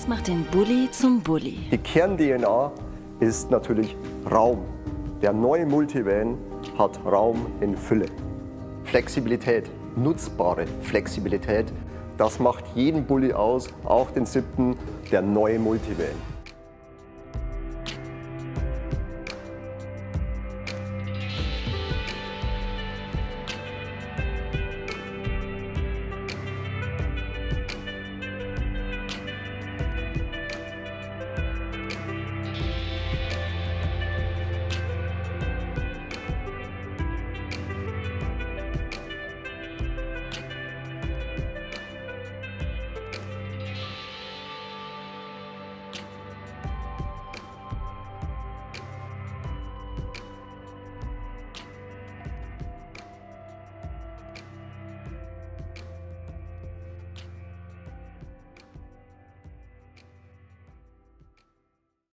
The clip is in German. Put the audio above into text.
Was macht den Bulli zum Bulli? Die Kern-DNA ist natürlich Raum. Der neue Multivan hat Raum in Fülle. Flexibilität, nutzbare Flexibilität, das macht jeden Bulli aus, auch den 7., der neue Multivan.